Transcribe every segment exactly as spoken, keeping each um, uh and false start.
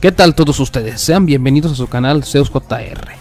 ¿Qué tal todos ustedes? Sean bienvenidos a su canal ZeusJR.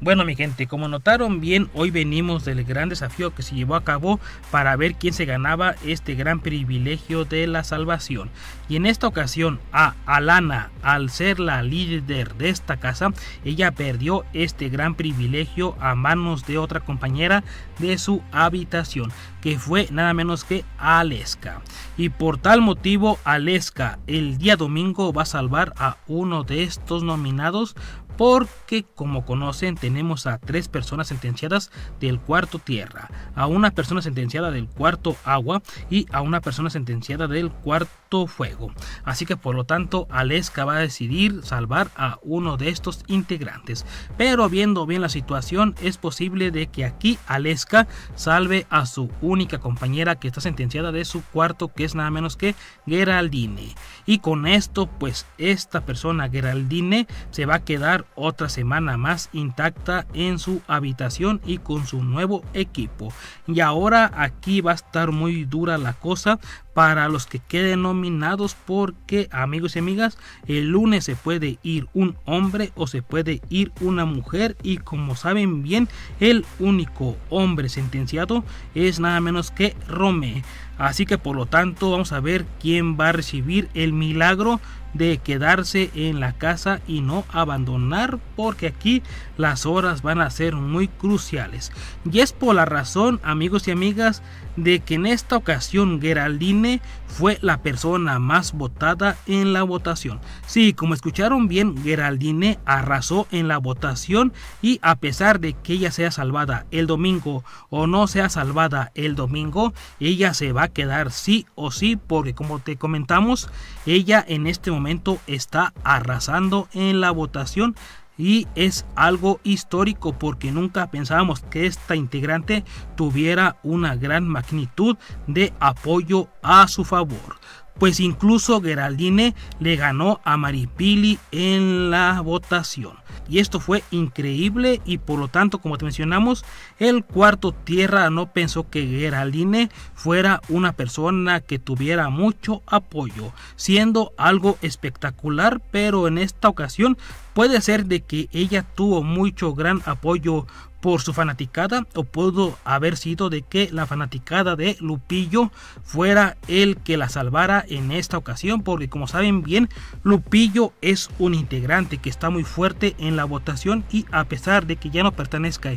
Bueno, mi gente, como notaron bien, hoy venimos del gran desafío que se llevó a cabo para ver quién se ganaba este gran privilegio de la salvación. Y en esta ocasión a Alana, al ser la líder de esta casa, ella perdió este gran privilegio a manos de otra compañera de su habitación, que fue nada menos que Aleska. Y por tal motivo, Aleska el día domingo va a salvar a uno de estos nominados, porque como conocen tenemos a tres personas sentenciadas del cuarto tierra, a una persona sentenciada del cuarto agua y a una persona sentenciada del cuarto fuego. Así que por lo tanto Aleska va a decidir salvar a uno de estos integrantes, pero viendo bien la situación es posible de que aquí Aleska salve a su única compañera que está sentenciada de su cuarto, que es nada menos que Geraldine. Y con esto pues esta persona Geraldine se va a quedar otra semana más intacta en su habitación y con su nuevo equipo. Y ahora aquí va a estar muy dura la cosa para los que queden nominados, porque amigos y amigas, el lunes se puede ir un hombre o se puede ir una mujer, y como saben bien, el único hombre sentenciado es nada menos que Romeo. Así que por lo tanto vamos a ver quién va a recibir el milagro de quedarse en la casa y no abandonar, porque aquí las horas van a ser muy cruciales. Y es por la razón, amigos y amigas, de que en esta ocasión Geraldine fue la persona más votada en la votación. Sí, como escucharon bien, Geraldine arrasó en la votación, y a pesar de que ella sea salvada el domingo o no sea salvada el domingo, ella se va a quedar sí o sí, porque como te comentamos, ella en este momento está arrasando en la votación. Y es algo histórico, porque nunca pensábamos que esta integrante tuviera una gran magnitud de apoyo a su favor. Pues incluso Geraldine le ganó a Maripili en la votación. Y esto fue increíble, y por lo tanto, como te mencionamos, el cuarto tierra no pensó que Geraldine fuera una persona que tuviera mucho apoyo, siendo algo espectacular, pero en esta ocasión puede ser de que ella tuvo mucho gran apoyo por su fanaticada, o pudo haber sido de que la fanaticada de Lupillo fuera el que la salvara en esta ocasión, porque como saben bien, Lupillo es un integrante que está muy fuerte en la votación, y a pesar de que ya no pertenezca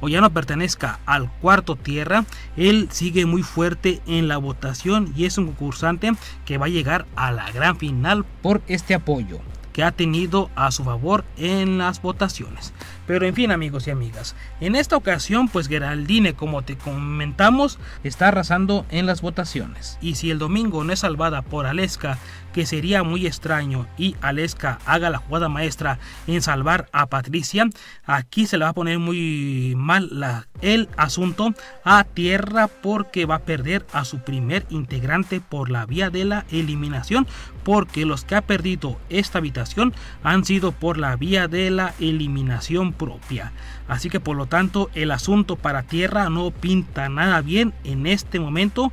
o ya no pertenezca al cuarto tierra, él sigue muy fuerte en la votación y es un concursante que va a llegar a la gran final por este apoyo que ha tenido a su favor en las votaciones. Pero en fin, amigos y amigas, en esta ocasión pues Geraldine, como te comentamos, está arrasando en las votaciones. Y si el domingo no es salvada por Aleska, que sería muy extraño, y Aleska haga la jugada maestra en salvar a Patricia, aquí se le va a poner muy mal la, el asunto a tierra, porque va a perder a su primer integrante por la vía de la eliminación, porque los que ha perdido esta habitación han sido por la vía de la eliminación propia. Así que por lo tanto el asunto para tierra no pinta nada bien en este momento,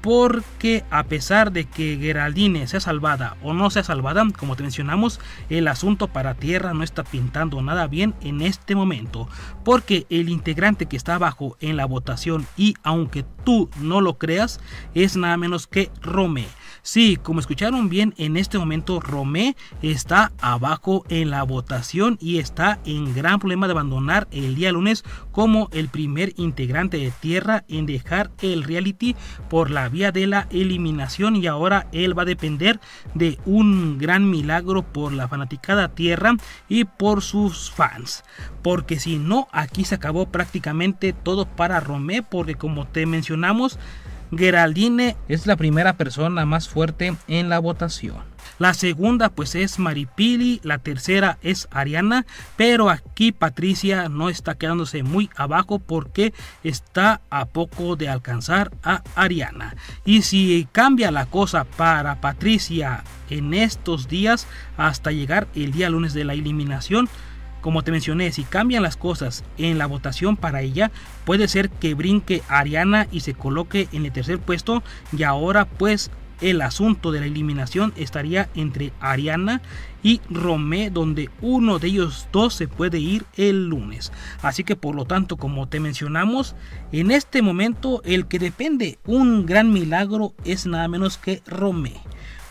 porque a pesar de que Geraldine sea salvada o no sea salvada, como te mencionamos, el asunto para tierra no está pintando nada bien en este momento, porque el integrante que está abajo en la votación, y aunque tú no lo creas, es nada menos que Romel. Sí, como escucharon bien, en este momento Romel está abajo en la votación y está en gran problema de abandonar el día lunes como el primer integrante de tierra en dejar el reality por la vía de la eliminación, y ahora él va a depender de un gran milagro por la fanaticada tierra y por sus fans, porque si no aquí se acabó prácticamente todo para Romel, porque como te mencionamos, Geraldine es la primera persona más fuerte en la votación. La segunda pues es Maripili, la tercera es Ariana, pero aquí Patricia no está quedándose muy abajo porque está a poco de alcanzar a Ariana. Y si cambia la cosa para Patricia en estos días hasta llegar el día lunes de la eliminación, como te mencioné, si cambian las cosas en la votación para ella, puede ser que brinque Ariana y se coloque en el tercer puesto, y ahora pues el asunto de la eliminación estaría entre Ariana y Romel, donde uno de ellos dos se puede ir el lunes. Así que por lo tanto, como te mencionamos, en este momento el que depende un gran milagro es nada menos que Romel,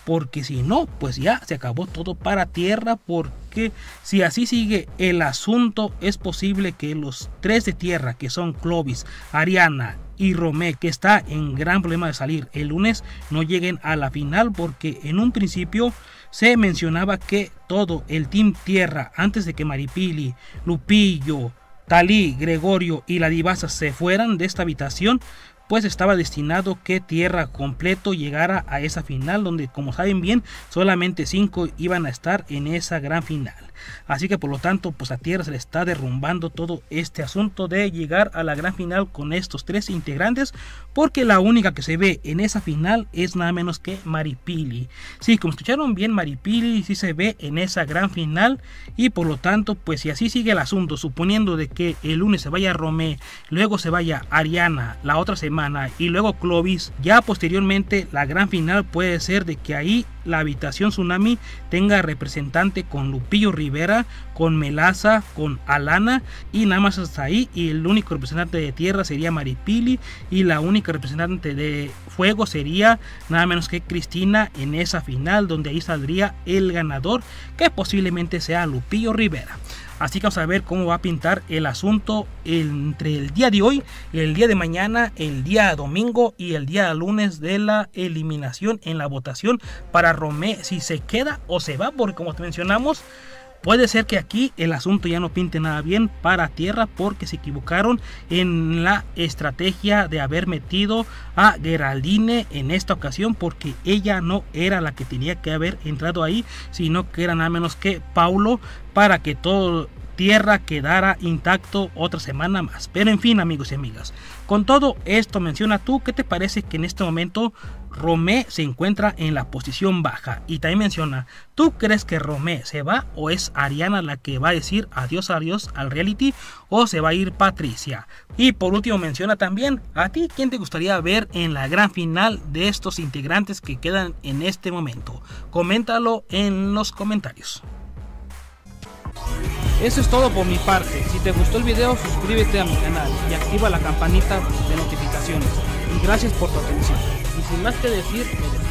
porque si no, pues ya se acabó todo para tierra, porque si así sigue el asunto, es posible que los tres de tierra, que son Clovis, Ariana y Romel, que está en gran problema de salir el lunes, no lleguen a la final, porque en un principio se mencionaba que todo el team tierra, antes de que Maripili, Lupillo, Talí, Gregorio y la divasa se fueran de esta habitación, pues estaba destinado que tierra completo llegara a esa final, donde, como saben bien, solamente cinco iban a estar en esa gran final. Así que por lo tanto, pues a tierra se le está derrumbando todo este asunto de llegar a la gran final con estos tres integrantes, porque la única que se ve en esa final es nada menos que Maripili. Sí, como escucharon bien, Maripili sí se ve en esa gran final, y por lo tanto, pues si así sigue el asunto, suponiendo de que el lunes se vaya Romel, luego se vaya Ariana la otra semana y luego Clovis, ya posteriormente la gran final puede ser de que ahí la habitación Tsunami tenga representante con Lupillo Rivera, con Melaza, con Alana, y nada más hasta ahí. Y el único representante de tierra sería Maripili, y la única representante de fuego sería nada menos que Cristina en esa final, donde ahí saldría el ganador, que posiblemente sea Lupillo Rivera. Así que vamos a ver cómo va a pintar el asunto entre el día de hoy, el día de mañana, el día domingo y el día lunes de la eliminación en la votación para Romel, si se queda o se va, porque como te mencionamos, puede ser que aquí el asunto ya no pinte nada bien para tierra, porque se equivocaron en la estrategia de haber metido a Geraldine en esta ocasión, porque ella no era la que tenía que haber entrado ahí, sino que era nada menos que Paulo, para que todo tierra quedara intacto otra semana más. Pero en fin, amigos y amigas, con todo esto, menciona tú qué te parece que en este momento Romel se encuentra en la posición baja, y también menciona, ¿tú crees que Romel se va o es Ariana la que va a decir adiós adiós al reality, o se va a ir Patricia? Y por último, menciona también a ti quién te gustaría ver en la gran final de estos integrantes que quedan en este momento. Coméntalo en los comentarios. Eso es todo por mi parte. Si te gustó el video, suscríbete a mi canal y activa la campanita de notificaciones. Y gracias por tu atención. Y sin más que decir, me despido.